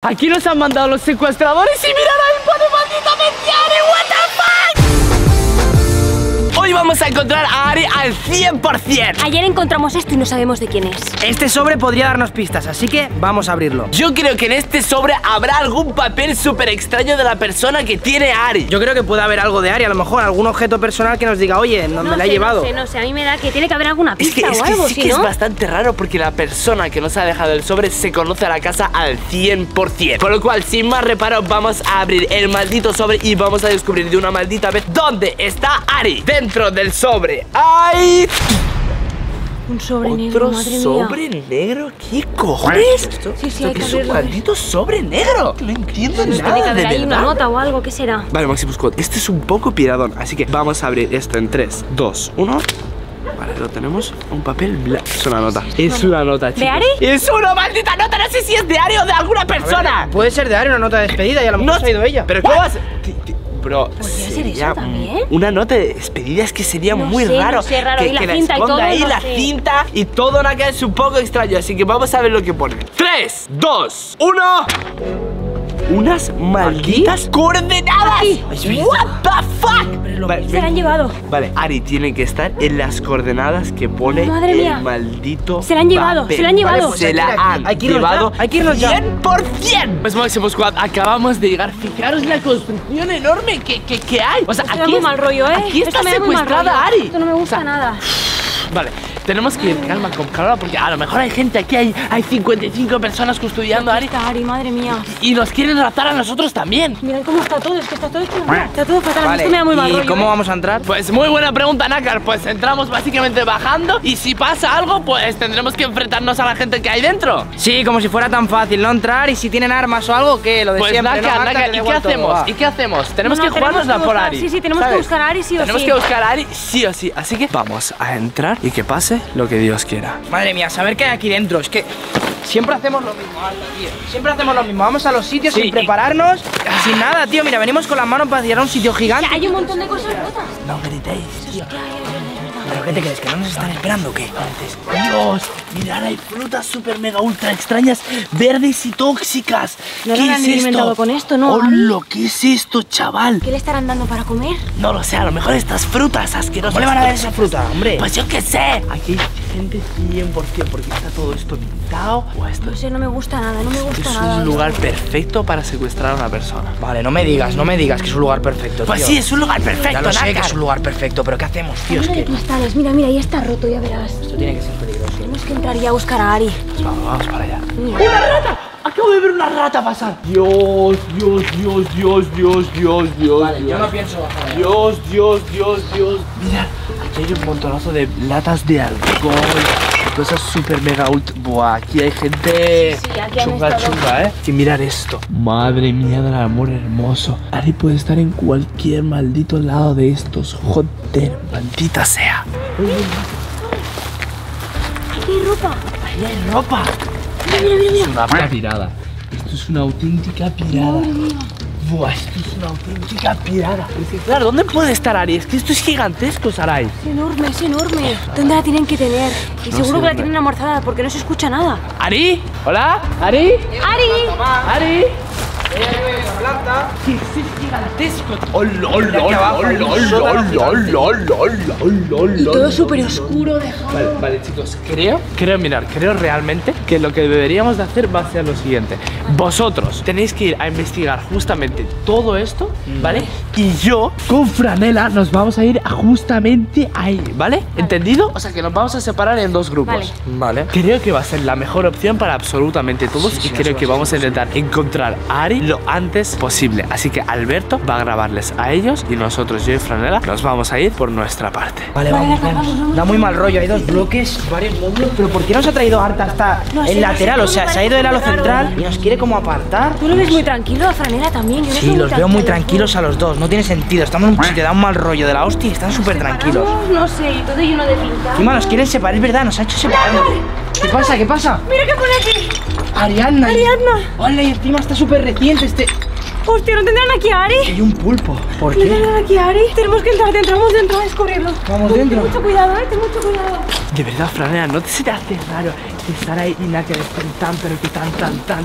Aquí nos han mandado los secuestradores y mirad ahí pone maldita Mentiare, what the fuck. Hoy vamos a encontrar a Ari al 100%. Ayer encontramos esto y no sabemos de quién es. Este sobre podría darnos pistas, así que vamos a abrirlo. Yo creo que en este sobre habrá algún papel súper extraño de la persona que tiene a Ari. Yo creo que puede haber algo de Ari, a lo mejor algún objeto personal que nos diga, oye, ¿en dónde la he llevado? No sé, a mí me da que tiene que haber alguna pista o algo. Es que sí, ¿no? Es bastante raro porque la persona que nos ha dejado el sobre se conoce a la casa al 100%. Por lo cual, sin más reparo, vamos a abrir el maldito sobre y vamos a descubrir de una maldita vez dónde está Ari. Dentro del sobre hay... un sobre negro. ¿Otro sobre negro? ¿Qué cojones? ¿Esto? Sí, hay que abrirlo. Es un maldito sobre negro. No entiendo nada. Tiene que haber ahí una nota o algo. ¿Qué será? Vale, Maximus Squad, este es un poco piradón, así que vamos a abrir esto en 3, 2, 1. Vale, lo tenemos. Un papel blanco. Es una nota. Es una nota, chicos. ¿De Ari? Es una maldita nota. No sé si es de Ari o de alguna persona. Ver, puede ser de Ari, una nota de despedida. Ya la hemos traído ella. ¿Pero qué vas? Bro, sería una nota de despedida, es que sería muy raro que la esconda ahí, la cinta y todo, una que es un poco extraño, así que vamos a ver lo que pone. 3, 2, 1. Unas malditas coordenadas. What the fuck. Vale, se la han llevado. Vale, Ari tiene que estar en las coordenadas que pone. Madre mía. El maldito se la han llevado, papel. Se la han llevado, vale, pues se la han llevado 100%. Pues Maximus Squad, acabamos de llegar. Fijaros la construcción enorme que hay. O sea, esto aquí es mal rollo, ¿eh? Aquí está secuestrada Ari. Esto no me gusta nada. Vale, tenemos que ir calma, con calma, porque a lo mejor hay gente aquí, hay 55 personas custodiando a Ari. Ari, madre mía. Y nos quieren raptar a nosotros también. Mirad cómo está todo, es que está todo fatal. Vale, esto me da muy mal rollo. ¿Y cómo vamos a entrar? Pues muy buena pregunta, Nácar. Pues entramos básicamente bajando y si pasa algo, pues tendremos que enfrentarnos a la gente que hay dentro. Sí, como si fuera tan fácil no entrar, y si tienen armas o algo, que lo de pues siempre. Nácar, Nácar, ¿y qué hacemos? ¿Y qué hacemos? Tenemos que jugárnosla por Ari. Sí, tenemos que buscar a Ari sí o sí. Tenemos que buscar a Ari sí o sí, así que vamos a entrar. Y que pase lo que Dios quiera. Madre mía, saber qué hay aquí dentro. Es que siempre hacemos lo mismo, tío. Siempre hacemos lo mismo. Vamos a los sitios sin prepararnos, sin nada, tío. Mira, venimos con las manos para tirar a un sitio gigante. Hay un montón de cosas rotas. No gritéis, tío. ¿Pero qué te crees? ¿Que no nos están esperando o qué? Dios, mirad, hay frutas super mega ultra extrañas, verdes y tóxicas. ¿Qué es esto? Con esto, ¿no? Hola, ¿qué es esto, chaval? ¿Qué le estarán dando para comer? No lo sé, a lo mejor estas frutas asquerosas. ¿Cómo le van a dar esa fruta, hombre? Pues yo qué sé. Aquí hay gente 100% porque está todo esto pintado. No sé, no me gusta nada, no me gusta nada. Es un lugar perfecto para secuestrar a una persona. Vale, no me digas que es un lugar perfecto, tío. Pues sí, es un lugar perfecto. Ya lo sé que es un lugar perfecto, pero ¿qué hacemos, tío? Es que... Mira, ya está roto, ya verás. Esto tiene que ser peligroso. Tenemos que entrar ya a buscar a Ari. Pues vamos para allá. Mira. ¡Una rata! Acabo de ver una rata pasar. Dios. Vale, yo no pienso bajar. Dios. Mirad, aquí hay un montonazo de latas de alcohol. Cosas super mega ultra. Buah, aquí hay gente chunga, ¿eh? Que mirar esto. Madre mía del amor hermoso. Ari puede estar en cualquier maldito lado de estos. Joder, maldita sea. Aquí hay ropa. Ahí hay ropa. Mira. Es una pirada. Esto es una auténtica pirada. Buah, esto es una auténtica pirada. Claro, ¿dónde puede estar Ari? Es que esto es gigantesco, Sarai. Es enorme. ¿Dónde la tienen que tener? Y no seguro que la tienen amorzada porque no se escucha nada. ¿Ari? ¿Hola? ¿Ari? Es gigantesco. Y todo súper oscuro. Vale, chicos, creo realmente que lo que deberíamos de hacer va a ser lo siguiente. Vosotros tenéis que ir a investigar justamente todo esto, ¿vale? Y yo, con Franela, nos vamos a ir justamente ahí, ¿vale? ¿Entendido? O sea que nos vamos a separar en dos grupos. Vale. Creo que va a ser la mejor opción para absolutamente todos. Y creo que vamos a intentar encontrar a Ari lo antes posible. Así que Alberto va a grabarles a ellos y nosotros, yo y Franela, nos vamos a ir por nuestra parte. Vale, vamos. Da muy mal rollo, hay dos bloques, varios módulos. Pero ¿por qué nos ha traído harta hasta el lateral? O sea, se ha ido del halo central y nos quiere como apartar. Tú lo ves muy tranquilo, a Franela también. Sí, los veo muy tranquilos a los dos, no tiene sentido. Estamos en un sitio, da un mal rollo de la hostia y están súper tranquilos. No sé, y todo lleno de pinta. Encima nos quieren separar, es verdad, nos ha hecho separar. ¿Qué pasa? Mira qué pone aquí. Ariadna. Hola, y encima está súper reciente este. Hostia, ¿no tendrán aquí a Ari? Hay un pulpo. ¿Por qué? ¿No tendrán aquí a Ari? Tenemos que entrar, entramos dentro a descubrirlo. Vamos dentro. Ten mucho cuidado, ten mucho cuidado. De verdad, Franela, ¿no se te hace raro que Sara y Naker estén tan, pero que tan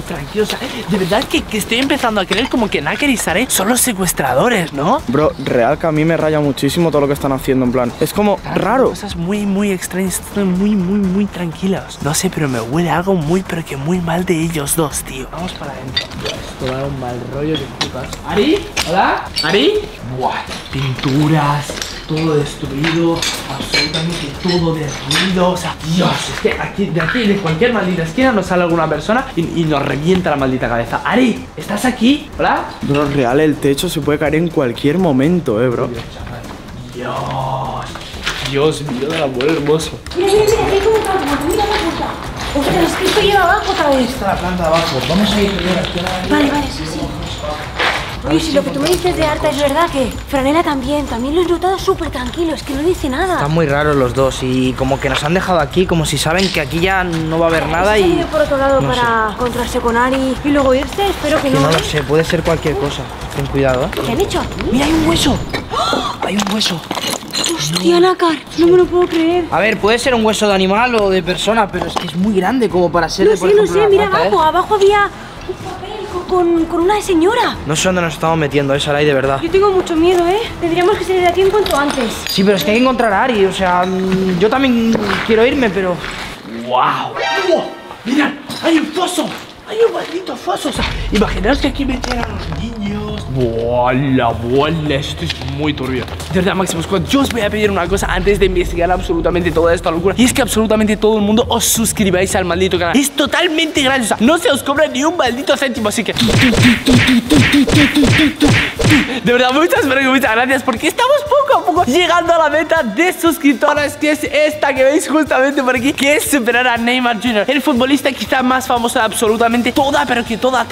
tranquilos? De verdad que estoy empezando a creer como que Naker y Sara son los secuestradores, ¿no? Bro, real que a mí me raya muchísimo todo lo que están haciendo, en plan, es como raro. Cosas muy extrañas, están muy tranquilos. No sé, pero me huele algo muy mal de ellos dos, tío. Vamos para adentro. Esto da un mal rollo de putas. ¿Ari? ¿Hola? ¿Ari? Buah, pinturas, todo destruido, absolutamente todo derruido. O sea, Dios, es que aquí, de aquí, de cualquier maldita esquina nos sale alguna persona y nos revienta la maldita cabeza. Ari, ¿estás aquí? ¿Hola? Bro, real, el techo se puede caer en cualquier momento, bro. Dios, chaval. Dios mío, del amor hermoso. Mira, aquí hay como otra puerta, mira la puerta. Ostras, es que esto lleva abajo otra vez. Está la planta de abajo, vamos a ir primero aquí a la... Vale, sí. Oye, si lo que tú me dices de Arta es verdad, que Franela también lo he notado súper tranquilo, es que no dice nada. Están muy raros los dos y como que nos han dejado aquí, como si saben que aquí ya no va a haber nada y... por otro lado no para sé. Encontrarse con Ari y luego irse, espero que no. No lo sé, puede ser cualquier cosa, ten cuidado, ¿eh? ¿Qué han hecho? ¡Mira, hay un hueso! ¡Oh! ¡Hay un hueso! ¡Hostia, Naker! No me lo puedo creer. A ver, puede ser un hueso de animal o de persona, pero es que es muy grande como para ser de... No sé, mira rata, abajo, abajo había... Con una señora. No sé dónde nos estamos metiendo, Sarai, de verdad. Yo tengo mucho miedo, Tendríamos que salir de aquí en cuanto antes. Sí, pero es que hay que encontrar a Ari, o sea, yo también quiero irme, pero... ¡Wow! ¡Oh! ¡Mirad! ¡Hay un foso! ¡Hay un maldito foso! O sea, imaginaos que aquí metieran a los niños. ¡Buala! Esto es muy turbio. De verdad, Maximus Squad, yo os voy a pedir una cosa antes de investigar absolutamente toda esta locura. Y es que absolutamente todo el mundo os suscribáis al maldito canal. Es totalmente gratis, o sea, no se os cobra ni un maldito céntimo. Así que... de verdad, muchas gracias, porque estamos poco a poco llegando a la meta de suscriptoras, que es esta que veis justamente por aquí, que es superar a Neymar Jr., el futbolista quizá más famoso de absolutamente toda, pero que toda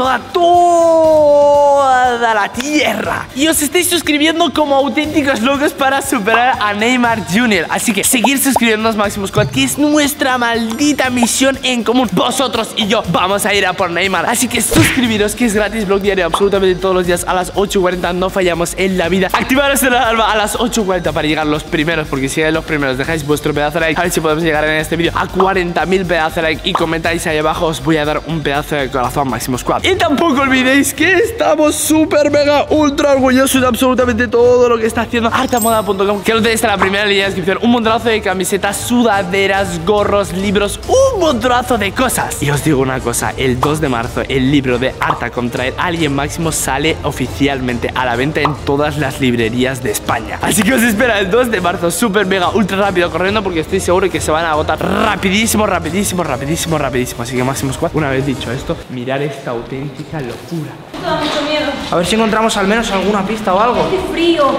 la tierra. Y os estáis suscribiendo como auténticos locos para superar a Neymar Jr. Así que seguir suscribiéndonos, Maximus Squad, que es nuestra maldita misión en común. Vosotros y yo vamos a ir a por Neymar. Así que suscribiros, que es gratis, blog diario absolutamente todos los días a las 8:40. No fallamos en la vida. Activaros el alarma a las 8:40 para llegar los primeros, porque si eres los primeros dejáis vuestro pedazo de like. A ver si podemos llegar en este vídeo a 40.000 pedazos de like y comentáis ahí abajo. Os voy a dar un pedazo de corazón, Maximus Squad. Y tampoco olvidéis que estamos súper mega ultra orgullosos de absolutamente todo lo que está haciendo artamoda.com, que lo tenéis en la primera línea de descripción. Un montonazo de camisetas, sudaderas, gorros, libros, un montonazo de cosas. Y os digo una cosa, el 2 de marzo el libro de Arta contra el Alien Máximo sale oficialmente a la venta en todas las librerías de España. Así que os espera el 2 de marzo súper mega ultra rápido corriendo, porque estoy seguro que se van a agotar rapidísimo. Así que Maximus Squad, una vez dicho esto, mirar esta auténtica locura. Da mucho miedo. A ver si encontramos al menos alguna pista o algo. Hace frío,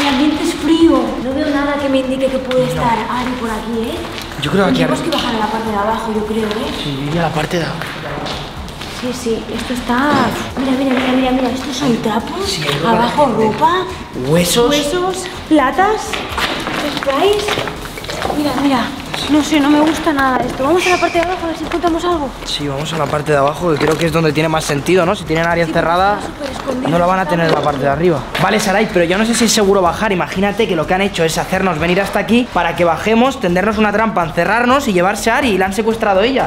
el ambiente es frío. No veo nada que me indique que puede estar Ari por aquí, Yo creo que aquí tenemos que bajar a la parte de abajo, yo creo, Sí, a la parte de abajo. Sí, esto está... Mira, estos son trapos, sí, abajo ropa, huesos, latas, sprays. Mira, no sé, no me gusta nada esto. Vamos a la parte de abajo a ver si encontramos algo. Sí, vamos a la parte de abajo, que creo que es donde tiene más sentido, ¿no? Si tienen áreas cerradas, no la van a tener en la parte de arriba. Vale, Sarai, pero yo no sé si es seguro bajar. Imagínate que lo que han hecho es hacernos venir hasta aquí para que bajemos, tendernos una trampa, encerrarnos y llevarse a Ari, y la han secuestrado a ellos.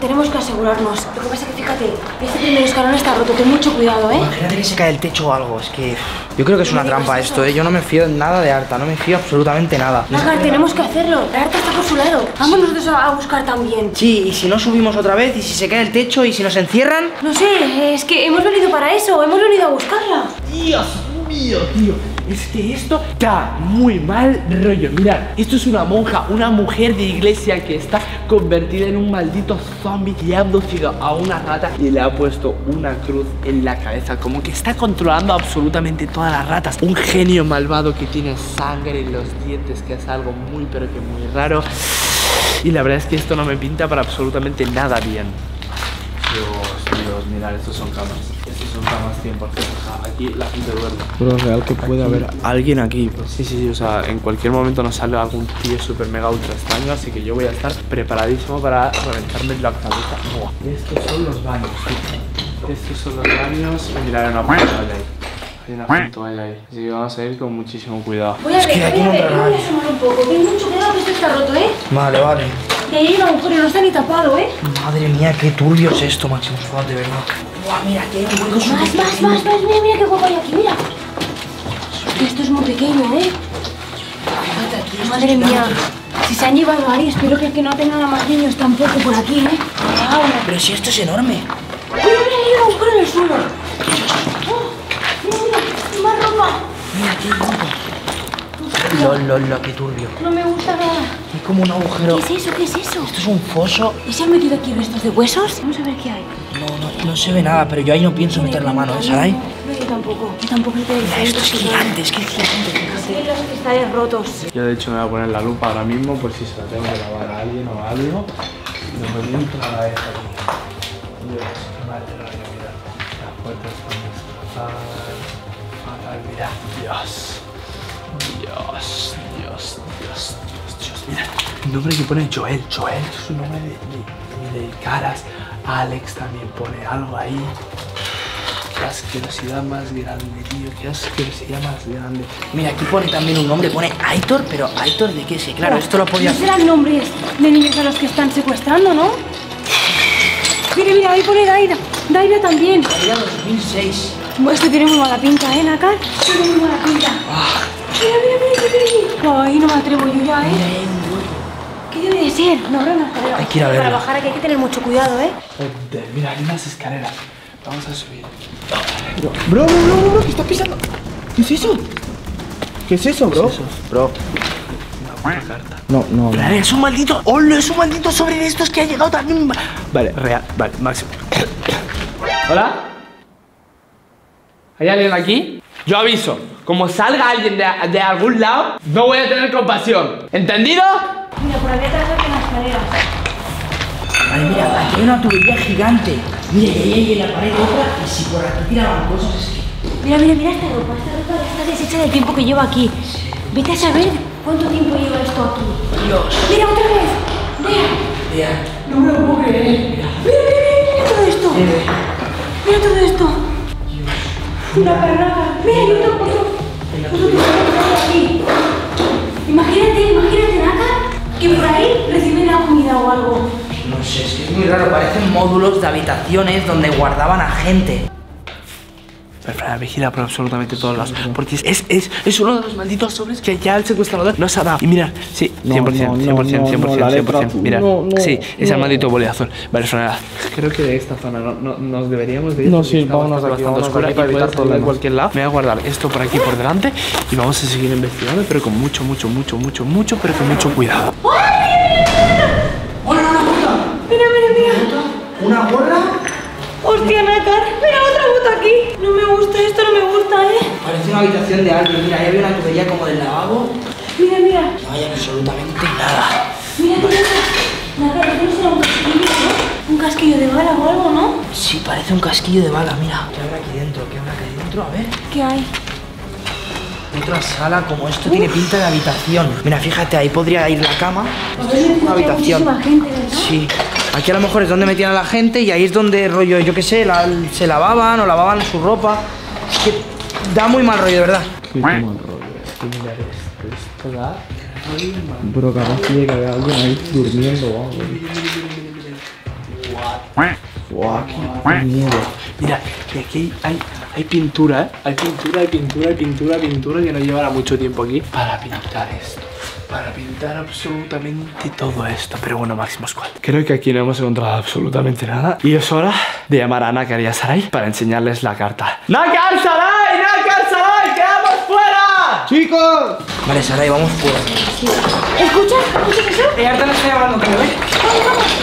Tenemos que asegurarnos. Lo que pasa es que, fíjate, este primer escalón está roto, ten mucho cuidado, Imagínate que se cae el techo o algo, es que... Yo creo que es una trampa esto, Yo no me fío nada de Arta, no me fío absolutamente nada. Naker, tenemos que hacerlo, la Arta está por su lado. Vamos nosotros a buscar también. Sí, y si no subimos otra vez, y si se cae el techo, y si nos encierran... No sé, es que hemos venido para eso, hemos venido a buscarla. Dios mío, tío. Es que esto está muy mal rollo. Mirad, esto es una monja, una mujer de iglesia que está convertida en un maldito zombie que ha abducido a una rata y le ha puesto una cruz en la cabeza, como que está controlando absolutamente todas las ratas. Un genio malvado que tiene sangre en los dientes, que es algo muy raro. Y la verdad es que esto no me pinta para absolutamente nada bien. Dios, mirad, estos son camas. Estos son camas 100%. Aquí la gente duerme. Pero es real que puede haber alguien aquí. Sí, o sea, en cualquier momento nos sale algún tío super mega ultra extraño. Así que yo voy a estar preparadísimo para reventarme la cabeza. Estos son los baños. Mirad, una puerta de ahí. hay una puntual ahí. Así que vamos a ir con muchísimo cuidado. Voy a asomar un poco. Ten mucho cuidado que esto está roto, ¿eh? Vale, vale. Y ahí hay un agujero, no está ni tapado, ¿eh? Madre mía, qué turbio es esto, Máximo. De verdad. Buah, mira, que hay un hueco súper pequeño. Más. Mira qué hueco hay aquí, mira. Esto es muy pequeño, ¿eh? Madre mía. Si se han llevado ahí, espero que no tengan a más niños tampoco por aquí, ¿eh? Wow. Pero si esto es enorme. Mira, hay un agujero en el suelo. ¿Qué es eso? Mira, más ropa. Mira, qué loco. Lol, qué turbio. No me gusta nada. Es como un agujero. ¿Qué es eso? Esto es un foso. ¿Y se han metido aquí restos de huesos? Vamos a ver qué hay. No se ve nada, pero yo ahí no pienso meter la mano, ¿sabes? No, yo tampoco. Mira, esto es gigante, Los cristales rotos. Yo de hecho me voy a poner la lupa ahora mismo por si se la tengo que lavar a alguien o a algo. Lo reviento a la vez aquí. Dios, madre mía, mirad. Las puertas están fatal. Mirad, Dios. Mirad, el nombre que pone Joel. Joel es un nombre de caras. Alex también pone algo ahí. Qué asquerosidad más grande, tío. Qué asquerosidad más grande. Mira, aquí pone también un nombre. Pone Aitor, pero ¿Aitor de qué? Sí, claro, esto lo podía hacer. ¿No serán nombres de niños a los que están secuestrando, no? Mira, ahí pone Daira. Daira también. Daira 2006. Bueno, esto tiene muy mala pinta, ¿eh, Nakar? Tiene muy mala pinta. Ah. Mira. Ay, no me atrevo yo ya, ¿eh? Mira, ¿qué debe de ser? No, no. Hay que ir a verlo. Para bajar aquí hay que tener mucho cuidado, ¿eh? Mira, hay unas escaleras. Vamos a subir. Bro, que está pisando. ¿Qué es eso? ¿Qué es eso, bro? Una carta. No. Vale, es un maldito. ¡Hola! Es un maldito sobre de estos que ha llegado también. Vale, Máximo. ¿Hola? ¿Hay alguien aquí? Yo aviso. Como salga alguien de algún lado, no voy a tener compasión. ¿Entendido? Mira, por aquí atrás hay una escalera. Vale, mira, aquí hay una tubería gigante. Mira, ahí en la pared otra. Y si por aquí tiraban cosas es que... Mira esta ropa. Esta ropa está deshecha del tiempo que lleva aquí. Vete a saber cuánto tiempo lleva esto aquí. Dios. Mira, otra vez. Mira. No me lo puedo creer. Mira todo esto. Mira todo esto. Dios. Una carnaca. Mira, yo tengo otro que aquí. Imagínate, Naka, que por ahí reciben la comida o algo. No sé, es que es muy raro, parecen módulos de habitaciones donde guardaban a gente. Pero vigila por absolutamente todos lados, porque es uno de los malditos sobres que ya el secuestrador nos ha dado. Y mirad, sí, 100%, mirad, sí, es el maldito boleazón. Vale, Franela, creo que de esta zona nos deberíamos de ir. No, sí, vámonos de aquí, bastante oscura, para evitar todo de cualquier lado. Me voy a guardar esto por aquí por delante y vamos a seguir investigando, pero con mucho cuidado. ¡Hola, una puta! Mira. ¿Una gorra? ¡Hostia, Nakar! ¡Mira, otra bota aquí! No me gusta esto, ¿eh? Parece una habitación de alguien. Mira, ahí había una tubería como del lavabo. Mira. No hay absolutamente nada. Mira. Nakar, ¿no será un casquillo, no? ¿Un casquillo de bala o algo, no? Sí, parece un casquillo de bala, mira. ¿Qué habrá aquí dentro? A ver. ¿Qué hay? Otra sala como esto. Uf. Tiene pinta de habitación. Mira, fíjate, ahí podría ir la cama. Esto es una habitación. Gente, sí. Aquí a lo mejor es donde metían a la gente y ahí es donde rollo, yo qué sé, se lavaban o lavaban su ropa. Es que da muy mal rollo, de verdad. Qué mal rollo. Esto da... Bro, capaz tiene que haber alguien ahí durmiendo o algo. Guau, qué miedo. Mira, que aquí hay pintura, ¿eh? Hay pintura que no llevará mucho tiempo aquí para pintar esto. Para pintar absolutamente todo esto. Pero bueno, Máximo Squad, creo que aquí no hemos encontrado absolutamente nada. Y es hora de llamar a Nakar y a Sarai para enseñarles la carta. ¡Nakar, Sarai! ¡Quedamos fuera! ¡Chicos! Vale, Sarai, vamos fuera. ¿Escuchas eso? Ella no está llamando, creo, ¿eh?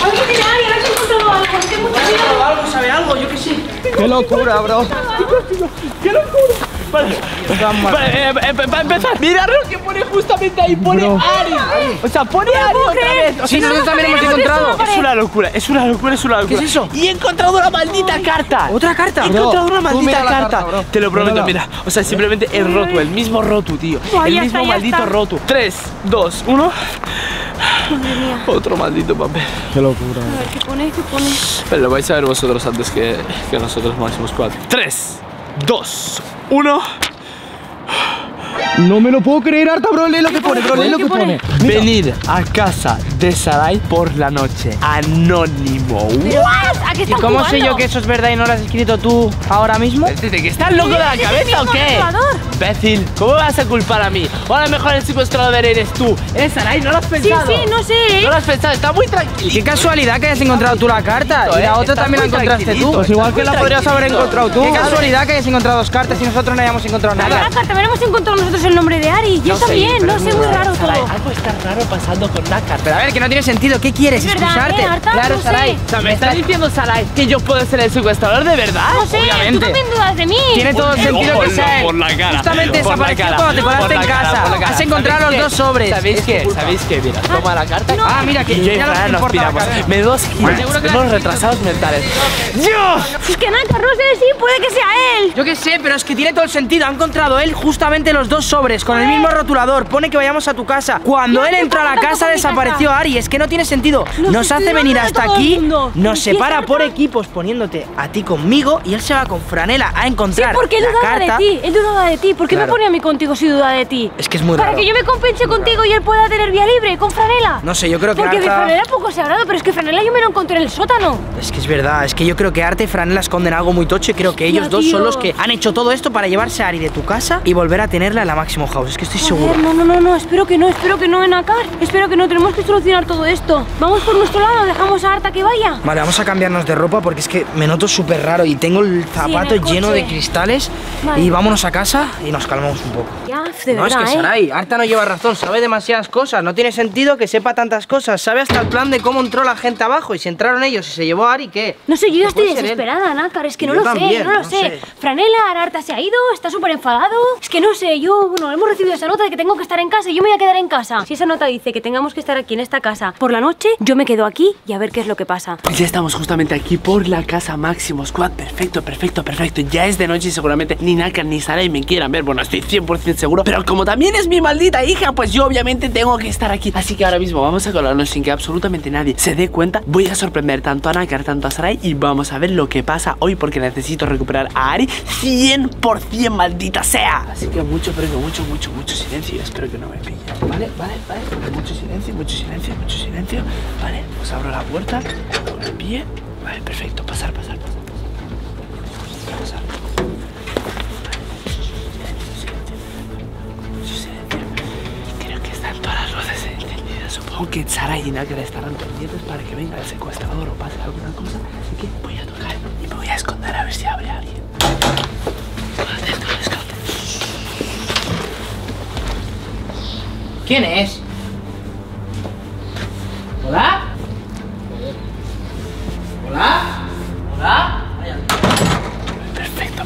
Vamos a tirar y habéis encontrado algo. Es que mucho miedo. Algo, sabe algo, yo qué sé. ¡Qué locura, bro! ¡Qué locura! Vale, para empezar, mirad lo que pone justamente ahí, pone Ari. O sea, pone Ari otra vez. O sea, nosotros también hemos encontrado. Es una locura. ¿Qué es eso? Y he encontrado una maldita carta. ¿Otra carta? He encontrado una maldita carta. Te lo prometo, mira. O sea, simplemente el Rotu, el mismo Rotu, tío. El mismo maldito Rotu. 3, 2, 1. Otro maldito papel. Qué locura. A ver, ¿qué pone? Pero lo vais a ver vosotros antes que nosotros, Máximo Squad. 3. 2, 1. No me lo puedo creer, Arta, bro, lee lo que pone, bro, lee lo que pone. Venir a casa de Sarai por la noche. Anónimo. ¿A qué están jugando? ¿Y cómo sé yo que eso es verdad y no lo has escrito tú ahora mismo? ¿Estás loco de la cabeza o qué? Imbécil, ¿cómo vas a culpar a mí? O a lo mejor el secuestrador eres tú. ¿Eres Sarai? ¿No lo has pensado? Sí, sí, no sé. No lo has pensado, está muy tranquilo. Qué casualidad que hayas encontrado tú la carta. Y la otra también la encontraste tú. Pues igual que la podrías haber encontrado tú. Qué casualidad que hayas encontrado dos cartas y nosotros no hayamos encontrado nada. La carta hemos encontrado nosotros el nombre de Ari, yo también, no sé, muy raro todo. Algo está raro pasando con la carta. Pero a ver, que no tiene sentido, ¿qué quieres? ¿Excusarte? Claro, Sarai. O sea, ¿me estás diciendo, Sarai, que yo puedo ser el secuestrador de verdad? No sé, tú también dudas de mí. Tiene todo el sentido que sea él. Justamente desapareció cuando te paraste en casa. Has encontrado los dos sobres. ¿Sabéis qué? ¿Sabéis qué? Mira, toma la carta. Ah, mira, que ya nos inspiramos. Me dos giros, unos retrasados mentales. ¡Dios! Es que Naka, no sé, sí, puede que sea él. Yo qué sé, pero es que tiene todo el sentido. Ha encontrado él justamente los dos sobres con el mismo rotulador. Pone que vayamos a tu casa. Cuando él entró a la casa desapareció Ari. Es que no tiene sentido. Nos hace venir hasta aquí, nos separa por equipos, poniéndote a ti conmigo y él se va con Franela a encontrar la carta. Sí, porque él dudaba de ti. Él dudaba de ti. ¿Por qué me pone a mí contigo si duda de ti? Es que es muy raro. Para que yo me compense contigo y él pueda tener vía libre con Franela. No sé, yo creo que Arta... Porque de Franela poco se ha hablado, pero es que Franela yo me lo encontré en el sótano. Es que es verdad. Es que yo creo que Arta y Franela esconden algo muy tocho y creo que ellos dos son los que han hecho todo esto para llevarse a Ari de tu casa y volver a tenerla en la Máximo House, es que estoy seguro. No, espero que no, Enakar. Espero que no, tenemos que solucionar todo esto. Vamos por nuestro lado, dejamos a Arta que vaya. Vale, vamos a cambiarnos de ropa porque es que me noto súper raro y tengo el zapato lleno de cristales. Vale. Y vámonos a casa y nos calmamos un poco. Ya, de verdad, es que Sarai, Arta no lleva razón, sabe demasiadas cosas, no tiene sentido que sepa tantas cosas, sabe hasta el plan de cómo entró la gente abajo y si entraron ellos y se llevó a Ari, ¿qué? No sé, yo ya estoy desesperada, Enakar, es que no lo sé. Franela, Arta se ha ido, está súper enfadado, es que no sé, yo... Bueno, hemos recibido esa nota de que tengo que estar en casa y yo me voy a quedar en casa. Si esa nota dice que tengamos que estar aquí en esta casa por la noche, yo me quedo aquí y a ver qué es lo que pasa. Ya estamos justamente aquí por la casa Máximo Squad. Perfecto, perfecto, perfecto. Ya es de noche y seguramente ni Naka ni Sarai me quieran ver. Bueno, estoy 100% seguro. Pero como también es mi maldita hija, pues yo obviamente tengo que estar aquí. Así que ahora mismo vamos a colarnos sin que absolutamente nadie se dé cuenta. Voy a sorprender tanto a Naka, tanto a Sarai y vamos a ver lo que pasa hoy porque necesito recuperar a Ari 100%, maldita sea. Así que mucho silencio. Espero que no me pillen. Vale. Mucho silencio. Vale, pues abro la puerta con el pie. Vale, perfecto. Pasar. Mucho silencio. Creo que están todas las luces encendidas. Supongo que Sarai y Naka estarán pendientes para que venga el secuestrador o pase alguna cosa. Así que voy a tocar y me voy a esconder a ver si abre alguien. ¿Quién es? ¿Hola? ¿Hola? Perfecto.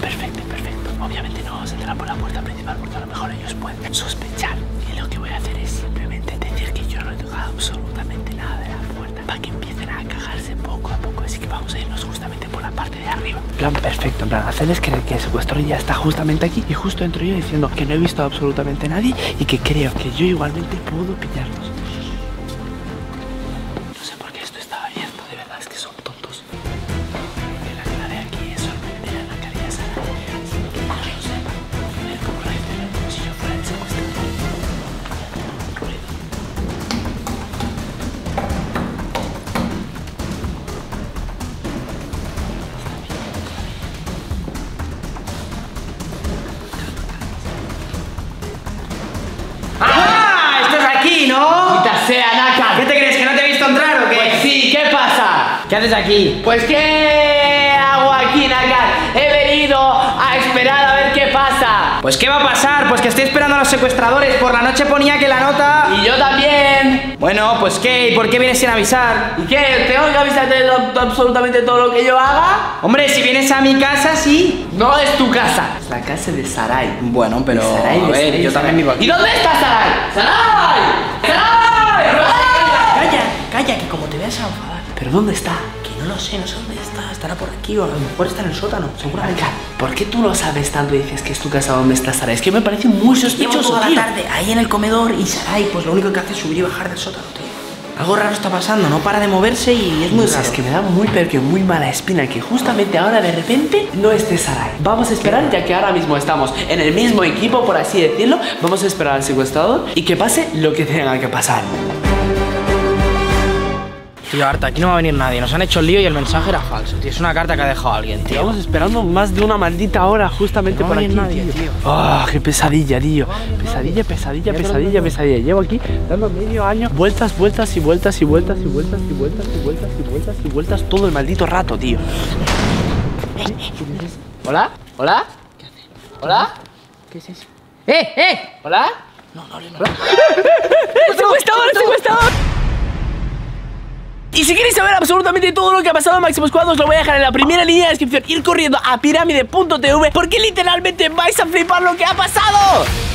Obviamente no vamos a entrar por la puerta principal porque a lo mejor ellos pueden sospechar. Y lo que voy a hacer es simplemente decir que yo no he tocado absolutamente nada de la puerta para que empiecen a cagarse poco a poco. Así que vamos a irnos justamente por la parte de arriba. Plan perfecto, en plan, hacerles creer que el secuestrador ya está justamente aquí y justo entro yo diciendo que no he visto absolutamente a nadie y que creo que yo igualmente puedo pillarlos. No sé por qué esto estaba abierto, de verdad, es que son tontos. La clave aquí es sorprender a la calidad sana, sin que no lo sepan, ver cómo reaccionan si yo fuera el ¿Qué haces aquí? Pues ¿qué hago aquí, Naka? He venido a esperar a ver qué pasa. Pues ¿qué va a pasar? Pues que estoy esperando a los secuestradores. Por la noche ponía que la nota... Y yo también. Bueno, pues ¿qué? ¿Y por qué vienes sin avisar? ¿Y qué? ¿Tengo que avisarte de absolutamente todo lo que yo haga? Hombre, si vienes a mi casa, sí. No es tu casa. Es la casa de Sarai. Bueno, pero... Sarai, a ver, yo también vivo aquí. ¿Y dónde está Sarai? ¡Sarai! ¡Sarai! Calla, que como te veas a... ¿Pero dónde está? Que no lo sé, no sé dónde está. Estará por aquí o a lo mejor está en el sótano, seguramente. ¿Por qué tú lo sabes tanto y dices que es tu casa donde está Sarai? Es que me parece muy sospechoso. Llevo toda la tarde ahí en el comedor y Sarai, pues lo único que hace es subir y bajar del sótano, tío. Algo raro está pasando, no para de moverse y es muy raro. Es que me da muy muy mala espina que justamente ahora de repente no esté Sarai. Vamos a esperar, ya que ahora mismo estamos en el mismo equipo, por así decirlo. Vamos a esperar al secuestrador y que pase lo que tenga que pasar. Tío, Arta, aquí no va a venir nadie. Nos han hecho el lío y el mensaje era falso, tío. Es una carta que ha dejado alguien, tío. Llevamos esperando más de una maldita hora justamente por aquí, tío. Ah, qué pesadilla, tío. Pesadilla, pesadilla, pesadilla, pesadilla. Llevo aquí dando medio año vueltas, vueltas y vueltas y vueltas y vueltas y vueltas y vueltas y vueltas y vueltas todo el maldito rato, tío. ¿Hola? ¿Hola? ¿Qué haces? ¿Hola? ¿Qué es eso? ¡Eh! ¿Hola? No, no, no. ¡Secuestrador, secuestrador! Y si queréis saber absolutamente todo lo que ha pasado en Maximus Squad, os lo voy a dejar en la primera línea de descripción. Ir corriendo a pirámide.tv porque literalmente vais a flipar lo que ha pasado.